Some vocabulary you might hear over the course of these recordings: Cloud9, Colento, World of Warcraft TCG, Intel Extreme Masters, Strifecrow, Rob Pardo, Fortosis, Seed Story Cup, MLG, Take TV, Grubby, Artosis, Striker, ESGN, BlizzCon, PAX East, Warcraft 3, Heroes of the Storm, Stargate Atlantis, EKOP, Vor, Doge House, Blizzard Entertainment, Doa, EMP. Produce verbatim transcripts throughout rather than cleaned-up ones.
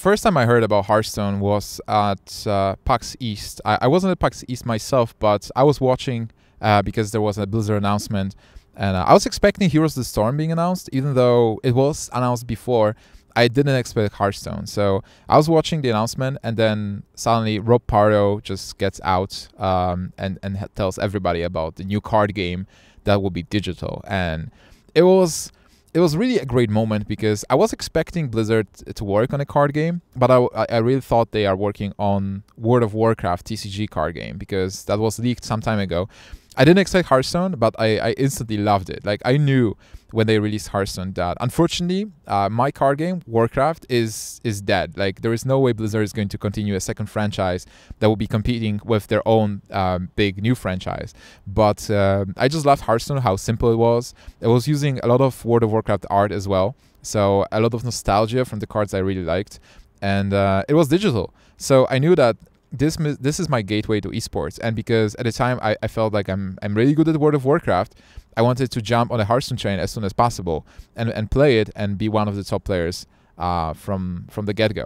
first time I heard about Hearthstone was at uh, PAX East. I, I wasn't at PAX East myself, but I was watching uh, because there was a Blizzard announcement. And uh, I was expecting Heroes of the Storm being announced, even though it was announced before. I didn't expect Hearthstone. So I was watching the announcement, and then suddenly Rob Pardo just gets out um, and, and tells everybody about the new card game that will be digital. And it was it was really a great moment, because I was expecting Blizzard to work on a card game, but I, I really thought they are working on World of Warcraft T C G card game, because that was leaked some time ago. I didn't expect Hearthstone, but I, I instantly loved it. Like, I knew when they released Hearthstone that, unfortunately, uh, my card game, Warcraft, is is dead. Like, there is no way Blizzard is going to continue a second franchise that will be competing with their own um, big new franchise. But uh, I just loved Hearthstone, how simple it was. It was using a lot of World of Warcraft art as well. So a lot of nostalgia from the cards I really liked. And uh, it was digital. So I knew that This this is my gateway to esports, and because at the time I, I felt like I'm I'm really good at World of Warcraft, I wanted to jump on the Hearthstone train as soon as possible and and play it and be one of the top players uh, from from the get go.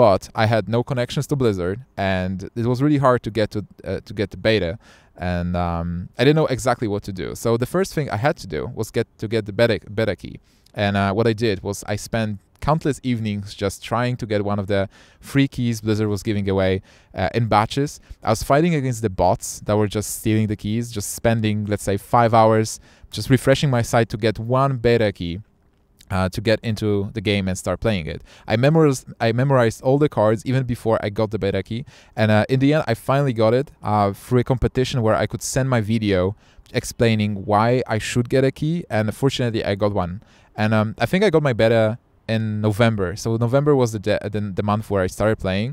But I had no connections to Blizzard, and it was really hard to get to uh, to get the beta, and um, I didn't know exactly what to do. So the first thing I had to do was get to get the beta beta key, and uh, what I did was I spent countless evenings just trying to get one of the free keys Blizzard was giving away uh, in batches. I was fighting against the bots that were just stealing the keys, just spending, let's say, five hours just refreshing my site to get one beta key uh, to get into the game and start playing it. I memorized, I memorized all the cards even before I got the beta key, and uh, in the end I finally got it uh, through a competition where I could send my video explaining why I should get a key, and fortunately I got one. And um, I think I got my beta in November. So November was the, the the month where I started playing,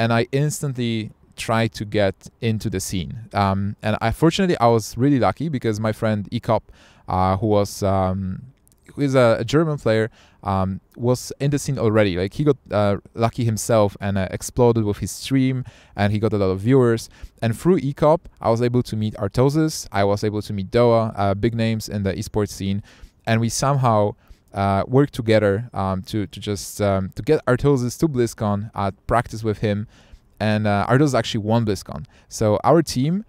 and I instantly tried to get into the scene. Um, and I, fortunately, I was really lucky, because my friend E K O P, uh, who was um, who is a, a German player, um, was in the scene already. Like, he got uh, lucky himself and uh, exploded with his stream, and he got a lot of viewers. And through E K O P, I was able to meet Artosis. I was able to meet Doa, uh, big names in the esports scene, and we somehow Uh, work together um, to, to just um, to get Artosis to BlizzCon, uh, practice with him, and uh, Artosis actually won BlizzCon. So our team,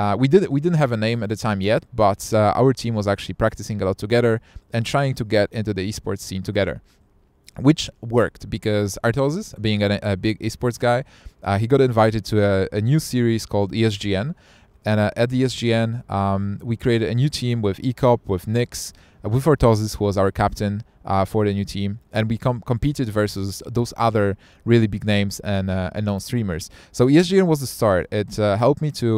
uh, we, did, we didn't have a name at the time yet, but uh, our team was actually practicing a lot together and trying to get into the esports scene together, which worked, because Artosis, being a, a big esports guy, uh, he got invited to a, a new series called E S G N. And uh, at the E S G N, um, we created a new team with E K O P, with Nyx, with Fortosis, who was our captain uh, for the new team, and we com competed versus those other really big names and uh, unknown streamers. So E S G N was the start. It uh, helped me to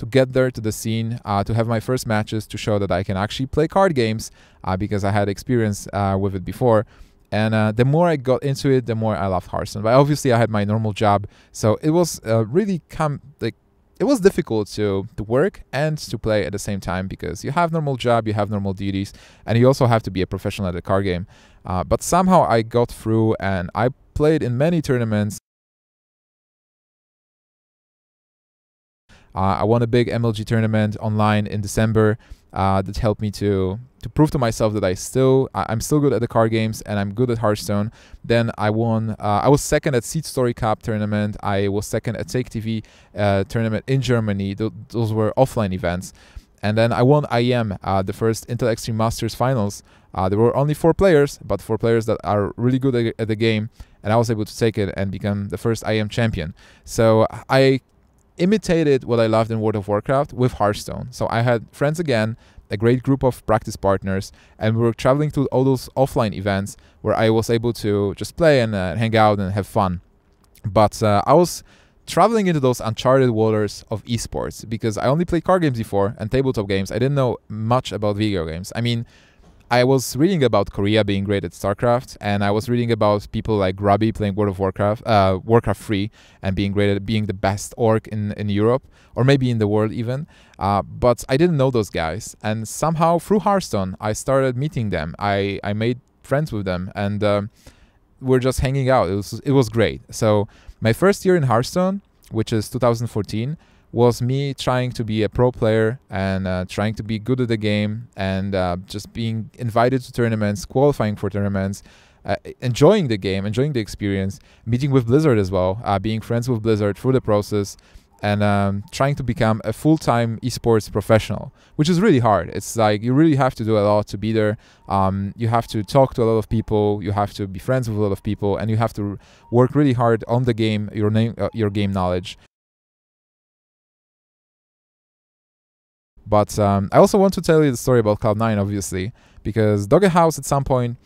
to get there to the scene, uh, to have my first matches, to show that I can actually play card games, uh, because I had experience uh, with it before. And uh, the more I got into it, the more I loved Hearthstone. But obviously, I had my normal job, so it was uh, really com like. It was difficult to, to work and to play at the same time, because you have normal job, you have normal duties, and you also have to be a professional at the card game. Uh, but somehow I got through, and I played in many tournaments. Uh, I won a big M L G tournament online in December uh, that helped me to to prove to myself that I still I'm still good at the card games and I'm good at Hearthstone. Then I won. Uh, I was second at Seed Story Cup tournament. I was second at Take T V uh, tournament in Germany. Th those were offline events. And then I won I M, uh, the first Intel Extreme Masters finals. Uh, there were only four players, but four players that are really good at, at the game, and I was able to take it and become the first I M champion. So I imitated what I loved in World of Warcraft with Hearthstone. So I had friends again, a great group of practice partners, and we were traveling to all those offline events where I was able to just play and uh, hang out and have fun. But uh, I was traveling into those uncharted waters of esports, because I only played card games before and tabletop games. I didn't know much about video games. I mean, I was reading about Korea being great at StarCraft, and I was reading about people like Grubby playing World of Warcraft, uh, Warcraft three, and being great at being the best orc in, in Europe, or maybe in the world even. Uh, but I didn't know those guys, and somehow through Hearthstone, I started meeting them. I, I made friends with them, and um, we're just hanging out. It was, it was great. So my first year in Hearthstone, which is two thousand fourteen, was me trying to be a pro player and uh, trying to be good at the game and uh, just being invited to tournaments, qualifying for tournaments, uh, enjoying the game, enjoying the experience, meeting with Blizzard as well, uh, being friends with Blizzard through the process, and um, trying to become a full-time esports professional, which is really hard. It's like you really have to do a lot to be there. Um, you have to talk to a lot of people, you have to be friends with a lot of people, and you have to work really hard on the game, your, name, uh, your game knowledge. But um, I also want to tell you the story about Cloud nine, obviously, because Doge House at some point,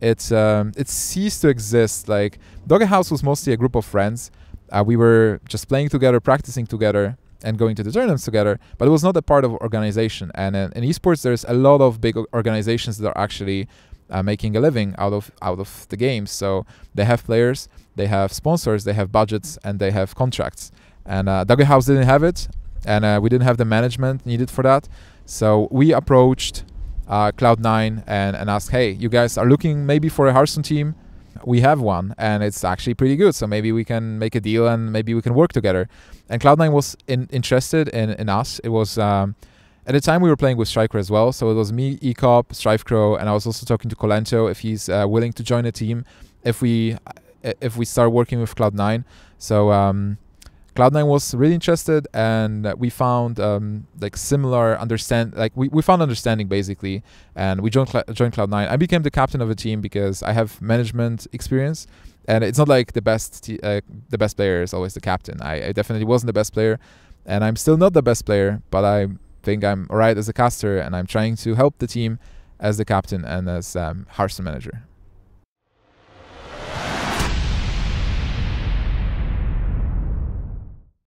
it, um, it ceased to exist. Like, Doge House was mostly a group of friends. Uh, we were just playing together, practicing together, and going to the tournaments together, but it was not a part of organization. And uh, in esports, there's a lot of big organizations that are actually uh, making a living out of out of the games. So they have players, they have sponsors, they have budgets, and they have contracts. And uh, Doge House didn't have it, and uh, we didn't have the management needed for that. So we approached uh, Cloud nine and, and asked, hey, you guys are looking maybe for a Hearthstone team? We have one, and it's actually pretty good, so maybe we can make a deal and maybe we can work together. And Cloud nine was in, interested in, in us. It was, um, at the time we were playing with Striker as well, so it was me, E K O P, Strifecrow, and I was also talking to Colento if he's uh, willing to join a team if we if we start working with Cloud nine. So um, Cloud nine was really interested, and we found um, like similar understand, like we, we found understanding basically, and we joined, joined Cloud nine. I became the captain of a team because I have management experience, and it's not like the best t uh, the best player is always the captain. I, I definitely wasn't the best player, and I'm still not the best player, but I think I'm all right as a caster, and I'm trying to help the team as the captain and as um, Hearthstone manager.